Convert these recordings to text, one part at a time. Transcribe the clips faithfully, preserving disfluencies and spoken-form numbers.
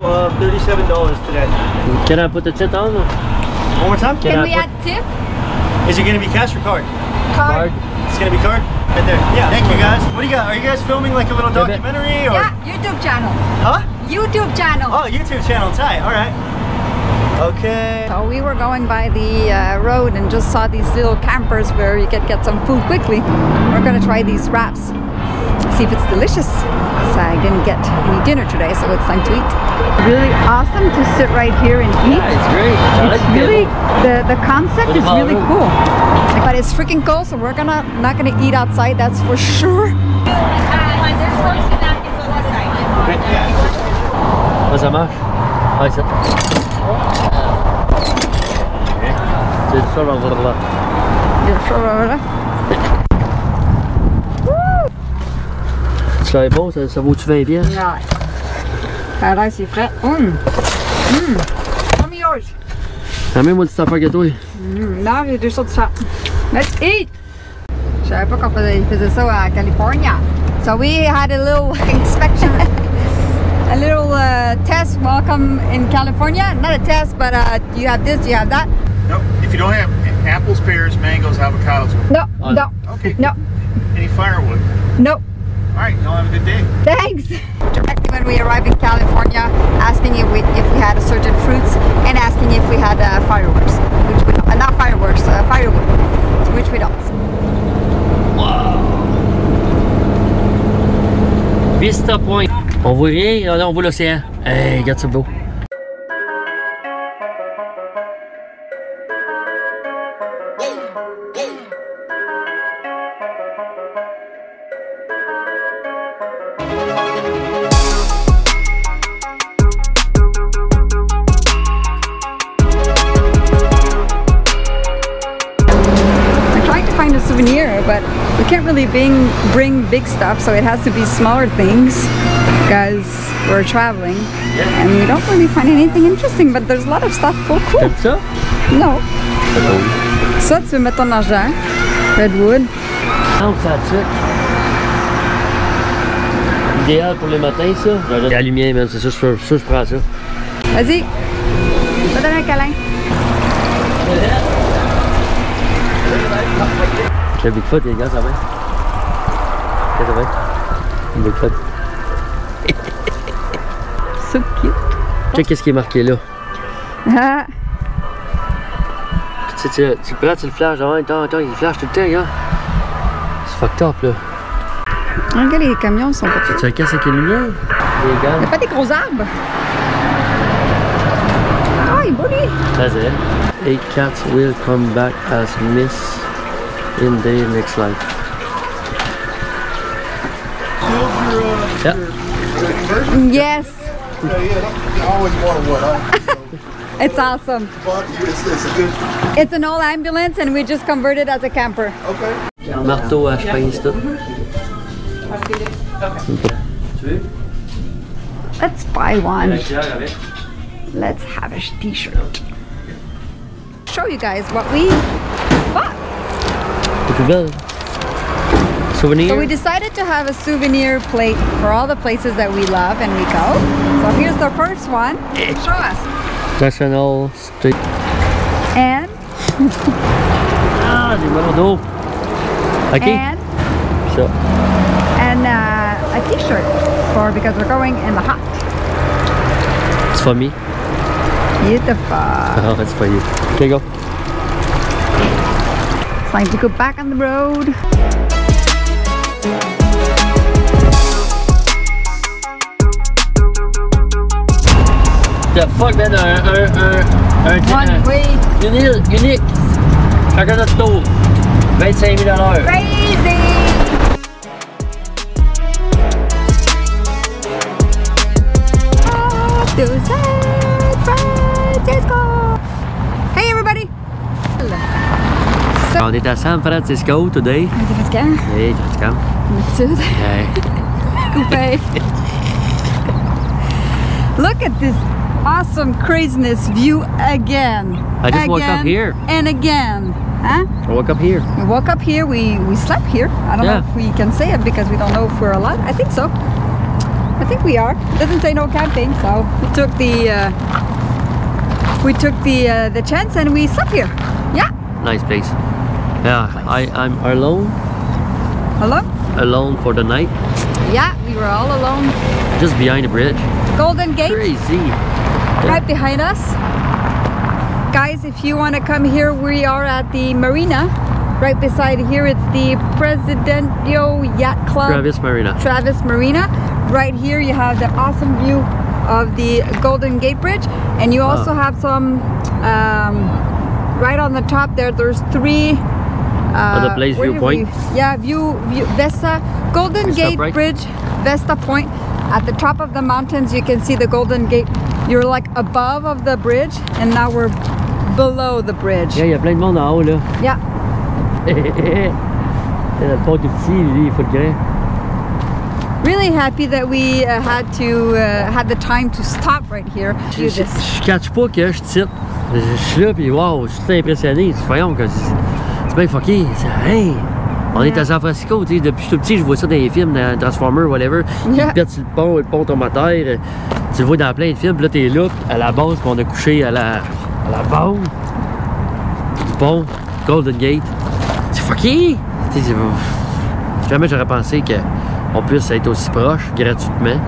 Uh, thirty-seven dollars today. Can I put the tip on? One more time? Can, Can we add tip? Is it going to be cash or card? Card. card. It's going to be card? Right there. Yeah, thank you guys. What do you got? Are you guys filming like a little documentary? Or? Yeah, YouTube channel. Huh? YouTube channel. Oh, YouTube channel. Tight. All right. Okay. So we were going by the uh, road and just saw these little campers where you could get some food quickly. We're going to try these wraps. See if it's delicious. So I didn't get any dinner today, so it's time to eat. Really awesome to sit right here and eat. Yeah, it's great. It's That's really good. the the concept is really cool. But it's freaking cold, so we're gonna not gonna eat outside. That's for sure. What's that, Mark? How is it? It's so long. Slijbol, dat is al goed twee bier. Ja. Ja, daar is hij vrij. Mmm. Mmm. Kom hier uit. Ja, mij moet stappen gaan doen. Nou, je doet dat zo. Let's eat. Zo, ik pak op de Pizzasua, California. So we had a little inspection, a little uh, test. Welcome in California. Not a test, but uh, you have this, you have that. No, if you don't have apples, pears, mangoes, avocados. No, oh, no. Okay. No. Any firewood? No. Alright, y'all have a good day. Thanks! Directly when we arrived in California, asking if we, if we had certain fruits and asking if we had uh, fireworks, which we don't. Uh, not fireworks, uh, firewood, which we don't. Wow! Vista Point. On voit rien, là on voit l'océan. Hey, regarde ça beau. But we can't really bring, bring big stuff, so it has to be smaller things because we're traveling, yeah. And we don't really find anything interesting, but there's a lot of stuff for cool. That's so? No. Ça, tu veux mettre ton argent. Redwood. Non, ça tue. Idéal pour le matin, ça. J'ai la lumière, même, c'est ça, je prends ça. Vas-y. Va donner un câlin. C'est un Bigfoot, les gars, ça va. Ça va. Un Bigfoot. So cute. Check qu'est-ce qui est marqué là. Ah. Tu sais, tu, tu le prends, tu le flashes. Attends, attends, il flash tout le temps, les gars. C'est fucked up, là. Regarde, les camions sont pas. Tu as cassé quelle lumière? Les gars. Il n'y a pas des gros arbres. Oh, il est beau, lui. Vas-y. Eight cats will come back as miss. In the next life. Yep. Yes. It's awesome. It's an old ambulance and we just converted as a camper. Okay. Marteau à tout. Let's buy one. Let's have a t-shirt. Show you guys what we bought. Souvenir. So we decided to have a souvenir plate for all the places that we love and we go. So here's the first one. Show us. National Street. And. Ah, the little dope. Okay. And. So. And uh, a T-shirt for because we're going in the hot. It's for me. Beautiful. Oh, it's for you. Okay, go. It's time to go back on the road. The fuck, man, un, un, un, un, One un, way. Unique, unique. Chacun notre tour. vingt-cinq mille dollars. Crazy! On est à San Francisco today. On est fatiguant. Oui, fatiguant. Comme d'habitude. Coupé. Look at this awesome craziness view again. I just again, woke up here. And again. Huh? I woke up here. We woke up here. We, we slept here. I don't yeah. know if we can say it because we don't know if we're allowed. I think so. I think we are. It doesn't say no camping, so we took the uh, we took the uh, the chance and we slept here. Yeah. Nice place. Yeah, nice. I I'm alone. Hello? Alone for the night. Yeah, we were all alone. Just behind the bridge. Golden Gate. Crazy. Right behind us. Guys, if you want to come here, we are at the marina. Right beside here, it's the Presidente Yacht Club. Travis Marina. Travis Marina. Right here, you have the awesome view of the Golden Gate Bridge. And you also oh. have some, um, right on the top there, there's three... Uh, Other place viewpoint? Yeah, view, view, Vista, Golden Vista Gate Bright. Bridge, Vista Point. At the top of the mountains, you can see the Golden Gate. You're like above of the bridge, and now we're below the bridge. Yeah, il y a plein de monde en haut, là. Yeah. Really happy that we uh, had to uh, had the time to stop right here. Do this. Je catch pas que je titre. Je suis là puis wow, je suis impressionné. Voyons que c'est bien fucké. Hey, on est à San Francisco. Tu sais, depuis tout petit, je vois ça dans les films, dans Transformers, whatever. Ils pètent sur le pont, le pont tombe à terre. Tu le vois dans plein de films. Puis là, t'es là à la base, puis on a couché à la à la base du pont Golden Gate. C'est fucké! Jamais j'aurais pensé qu'on puisse être aussi proche, gratuitement,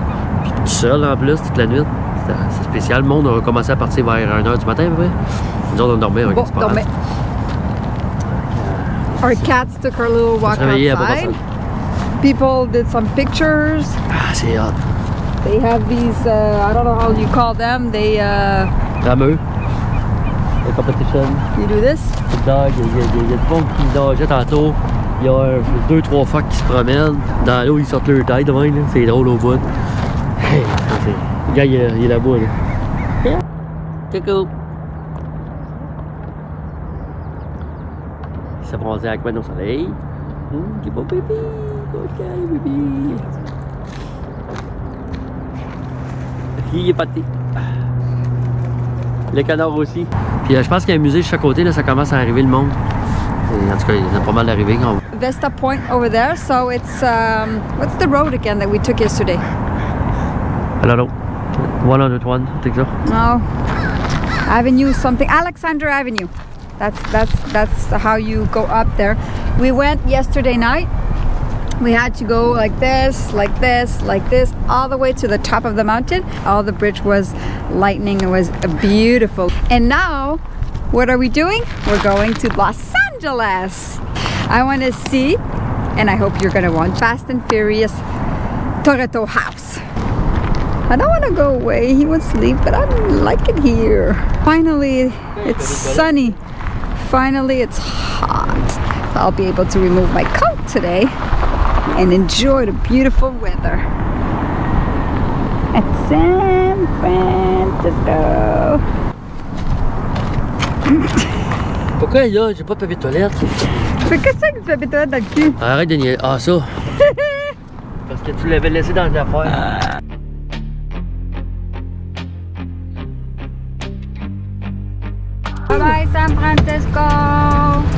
puis tout seul en plus, toute la nuit. C'est spécial. Le monde a commencé à partir vers one hour du matin, à peu près. Nous autres, on dormait. Bon, on dormait. Our cats took our little walk outside. People did some pictures. Ah, c'est hot. They have these, uh, I don't know how you call them, they... Uh... Rameux. The competition. You do this? Il y a du monde qui nageait tantôt. Il y a deux, trois phoques qui se promènent. Dans l'eau, ils sortent leur tête de même. C'est drôle au bout. Le gars, il est là-bas. Là. Coucou! Il s'est bronzé avec moi dans le soleil. C'est beau, bébé! Beau bébé! Il est parti. Le canard aussi. Puis je pense qu'il y a un musée de chaque côté, là, ça commence à arriver le monde. Et en tout cas, il y a pas mal d'arrivées. Vista Point over there, so it's um, what's the road again that we took yesterday? I don't know. one oh one, I think so. No. Avenue something. Alexander Avenue. That's that's that's how you go up there. We went yesterday night. We had to go like this, like this, like this, all the way to the top of the mountain. All the bridge was lightning. It was beautiful. And now, what are we doing? We're going to Los Angeles. I want to see, and I hope you're going to watch, Fast and Furious Torretto House. I don't want to go away. He would sleep, but I like it here. Finally, it's sunny. Finally, it's hot. I'll be able to remove my coat today and enjoy the beautiful weather at San Francisco. Pourquoi là, j'ai pas de papier de toilette? Mais qu'est-ce que c'est que du papier de toilette dans le cul? Arrête de nier. Ah, ça! Parce que tu l'avais laissé dans les affaires. Bye bye San Francisco!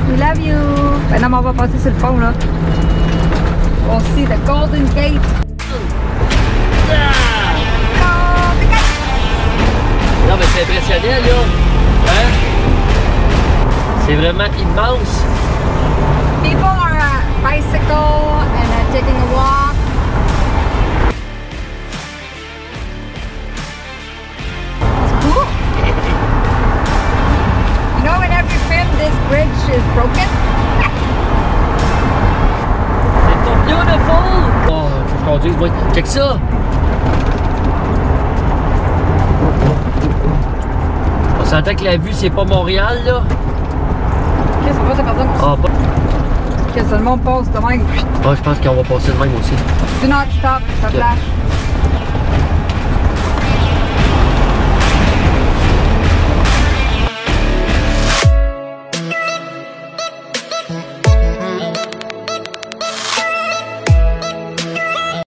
We love you! Maintenant, on va passer sur le pont là. We'll see the Golden Gate. Golden Gate! Non, mais c'est impressionnant, là. Hein? C'est vraiment immense. People are on a bicycle and uh, taking a walk. It's cool. You know, in every film, this bridge is broken. Beautiful! Oh, faut que je conduise, moi. Check ça! On s'entend que la vue, c'est pas Montréal, là. Qu'est-ce qu'on va faire comme ça? Ah, pas. Que seulement on passe de même. Ah, je pense qu'on va passer de même aussi. Do not stop, ça flash.